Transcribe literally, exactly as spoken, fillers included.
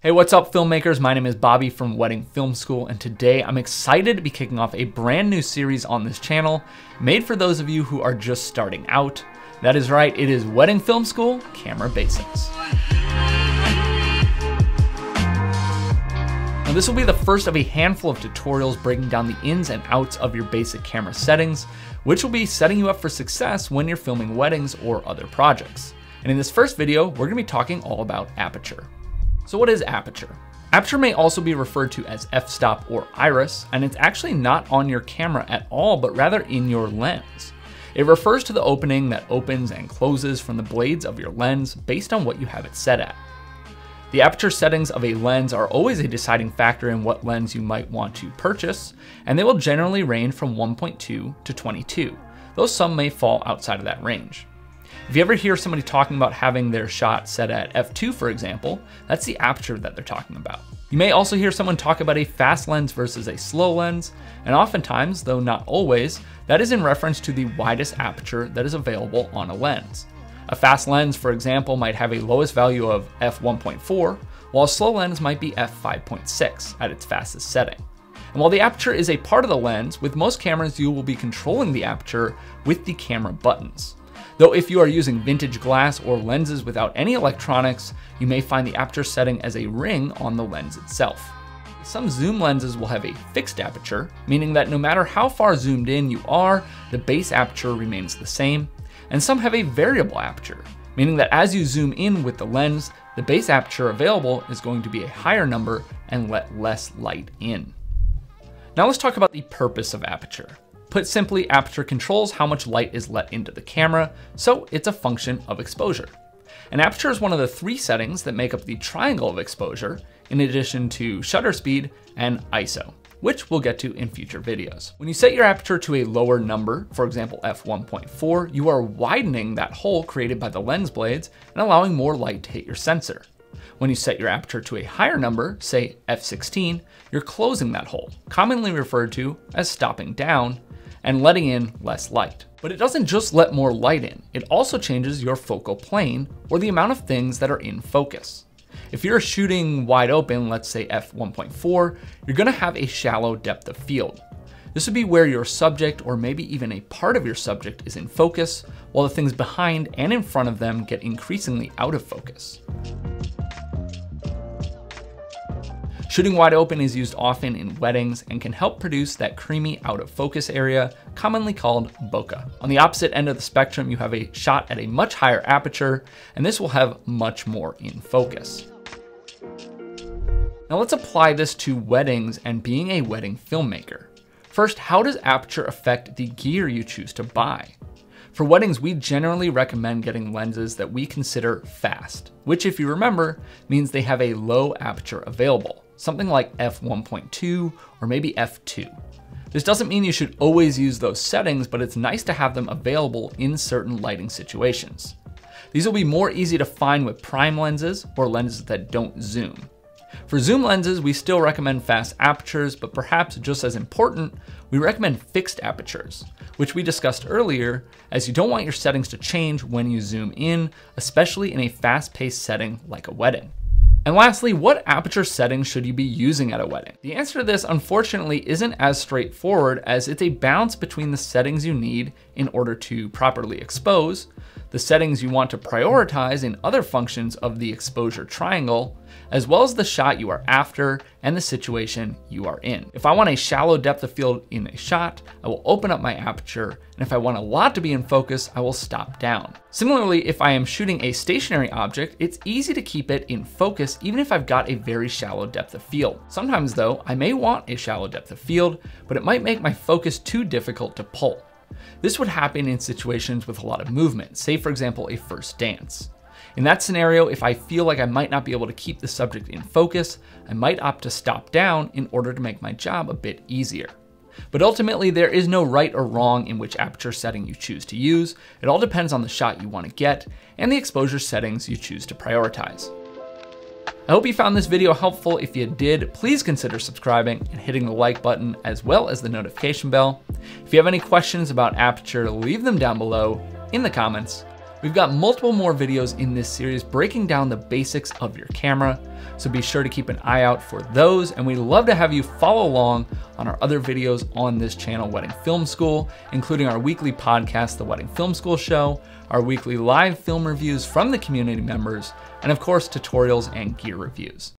Hey, what's up filmmakers? My name is Bobby from Wedding Film School, and today I'm excited to be kicking off a brand new series on this channel made for those of you who are just starting out. That is right, it is Wedding Film School Camera Basics. Now this will be the first of a handful of tutorials breaking down the ins and outs of your basic camera settings, which will be setting you up for success when you're filming weddings or other projects. And in this first video, we're gonna be talking all about aperture. So what is aperture? Aperture may also be referred to as f-stop or iris, and it's actually not on your camera at all, but rather in your lens. It refers to the opening that opens and closes from the blades of your lens based on what you have it set at. The aperture settings of a lens are always a deciding factor in what lens you might want to purchase, and they will generally range from one point two to twenty-two, though some may fall outside of that range. If you ever hear somebody talking about having their shot set at f two, for example, that's the aperture that they're talking about. You may also hear someone talk about a fast lens versus a slow lens, and oftentimes, though not always, that is in reference to the widest aperture that is available on a lens. A fast lens, for example, might have a lowest value of f one point four, while a slow lens might be f five point six at its fastest setting. And while the aperture is a part of the lens, with most cameras you will be controlling the aperture with the camera buttons. Though if you are using vintage glass or lenses without any electronics, you may find the aperture setting as a ring on the lens itself. Some zoom lenses will have a fixed aperture, meaning that no matter how far zoomed in you are, the base aperture remains the same. And some have a variable aperture, meaning that as you zoom in with the lens, the base aperture available is going to be a higher number and let less light in. Now let's talk about the purpose of aperture. Put simply, aperture controls how much light is let into the camera, so it's a function of exposure. And aperture is one of the three settings that make up the triangle of exposure, in addition to shutter speed and I S O, which we'll get to in future videos. When you set your aperture to a lower number, for example f one point four, you are widening that hole created by the lens blades and allowing more light to hit your sensor. When you set your aperture to a higher number, say f sixteen, you're closing that hole, commonly referred to as stopping down, and letting in less light. But it doesn't just let more light in, it also changes your focal plane or the amount of things that are in focus. If you're shooting wide open, let's say f one point four, you're gonna have a shallow depth of field. This would be where your subject or maybe even a part of your subject is in focus, while the things behind and in front of them get increasingly out of focus. Shooting wide open is used often in weddings and can help produce that creamy out of focus area, commonly called bokeh. On the opposite end of the spectrum, you have a shot at a much higher aperture, and this will have much more in focus. Now let's apply this to weddings and being a wedding filmmaker. First, how does aperture affect the gear you choose to buy? For weddings, we generally recommend getting lenses that we consider fast, which if you remember, means they have a low aperture available, something like f one point two or maybe f two. This doesn't mean you should always use those settings, but it's nice to have them available in certain lighting situations. These will be more easy to find with prime lenses or lenses that don't zoom. For zoom lenses, we still recommend fast apertures, but perhaps just as important, we recommend fixed apertures, which we discussed earlier, as you don't want your settings to change when you zoom in, especially in a fast-paced setting like a wedding. And lastly, what aperture settings should you be using at a wedding? The answer to this, unfortunately, isn't as straightforward, as it's a balance between the settings you need in order to properly expose, the settings you want to prioritize in other functions of the exposure triangle, as well as the shot you are after and the situation you are in. If I want a shallow depth of field in a shot, I will open up my aperture, and if I want a lot to be in focus, I will stop down. Similarly, if I am shooting a stationary object, it's easy to keep it in focus even if I've got a very shallow depth of field. Sometimes though, I may want a shallow depth of field, but it might make my focus too difficult to pull. This would happen in situations with a lot of movement, say for example, a first dance. In that scenario, if I feel like I might not be able to keep the subject in focus, I might opt to stop down in order to make my job a bit easier. But ultimately, there is no right or wrong in which aperture setting you choose to use. It all depends on the shot you want to get and the exposure settings you choose to prioritize. I hope you found this video helpful. If you did, please consider subscribing and hitting the like button as well as the notification bell. If you have any questions about aperture, leave them down below in the comments. We've got multiple more videos in this series breaking down the basics of your camera, so be sure to keep an eye out for those, and we'd love to have you follow along on our other videos on this channel, Wedding Film School, including our weekly podcast, The Wedding Film School Show, our weekly live film reviews from the community members, and of course, tutorials and gear reviews.